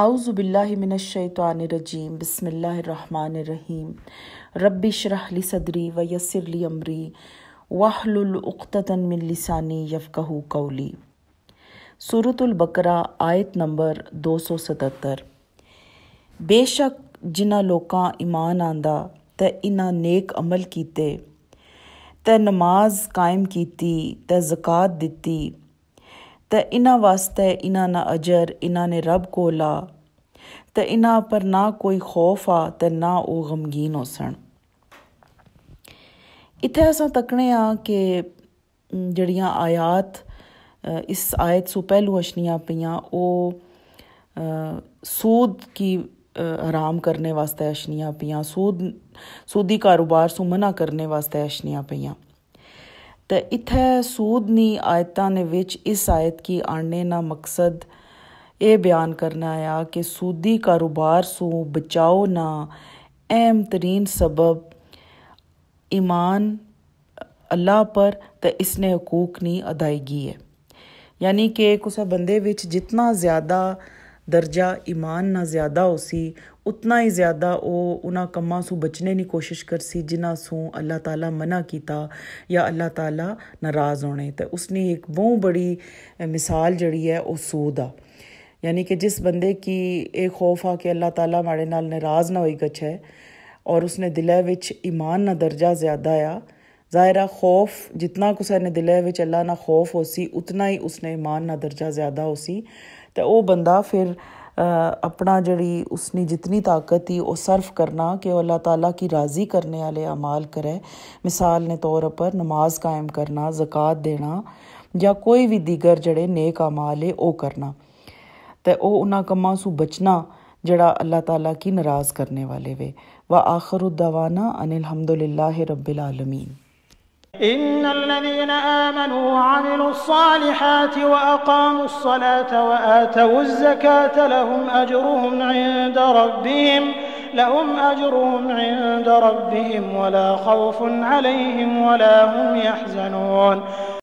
اعوذ باللہ من الشیطان الرجیم، بسم اللہ الرحمن الرحیم۔ رب اشرح لی صدری ویسر لی امری واحلل عقدۃ من لسانی یفقہوا قولی۔ سورۃ البقرہ آیت نمبر 277۔ بے شک جنہ لوکاں ایمان آندا تے انہاں نیک عمل کیتے تے نماز قائم کیتی تے زکات دیتی تے انہاں واسطے انہاں نا اجر انہاں نے رب کولا تے انہاں پر نہ کوئی خوف آ تے نہ او غمگین ہو سن۔ اتھے اساں تکنے آ کہ جڑیاں آیات اس آیت سو پہلو اشنیاں پیاں او سود کی حرام کرنے واسطے اشنیاں پیاں، سودی کاروبار سو منع کرنے واسطے اشنیاں پیاں۔ تے اتھے سود نی آیتاں نے وچ اس آیت کی آنے نا مقصد اے بیان کرنا آیا کہ سودی کاروبار سو بچاؤ نا اہم ترین سبب ایمان اللہ پر تے اس نے حقوق نی ادائیگی ہے، یعنی کہ کسے بندے وچ جتنا زیادہ درجہ ایمان نہ زیادہ ہو سی اتنا ہی زیادہ او انہاں کماں سو بچنے نی کوشش کرسی جنہاں سو اللہ تعالیٰ منع کیتا یا اللہ تعالیٰ ناراض ہونے۔ تے اس نے ایک بہت بڑی مثال جڑی ہے او سود آ، یعنی کہ جس بندے کی اے خوف آ کہ اللہ تعالیٰ ماڑے نال ناراض نہ ہوئی گچھ ہے اور اس نے دلے وچ ایمان نہ درجہ زیادہ آیا، ظاہرہ خوف جتنا کسے نے دلے وچ اللہ نہ خوف ہو سی اتنا ہی اس نے ایمان نہ درجہ زیادہ ہو سی، تے او بندہ پھر اپنا جڑی اس نے جتنی طاقت تھی وہ صرف کرنا کہ اللہ تعالیٰ کی راضی کرنے والے اعمال کرے، مثال نے طور پر نماز قائم کرنا، زکوٰۃ دینا یا کوئی بھی دیگر جڑے نیک اعمال ہے وہ کرنا، تے او انہاں کماں سو بچنا جڑا اللہ تعالیٰ کی ناراض کرنے والے وے۔ وآخر الدعوانا ان الحمدللہ رب العالمین۔ إن الذين آمنوا وعملوا الصالحات وأقاموا الصلاة وآتوا الزكاة لهم أجرهم عند ربهم ولا خوف عليهم ولا هم يحزنون۔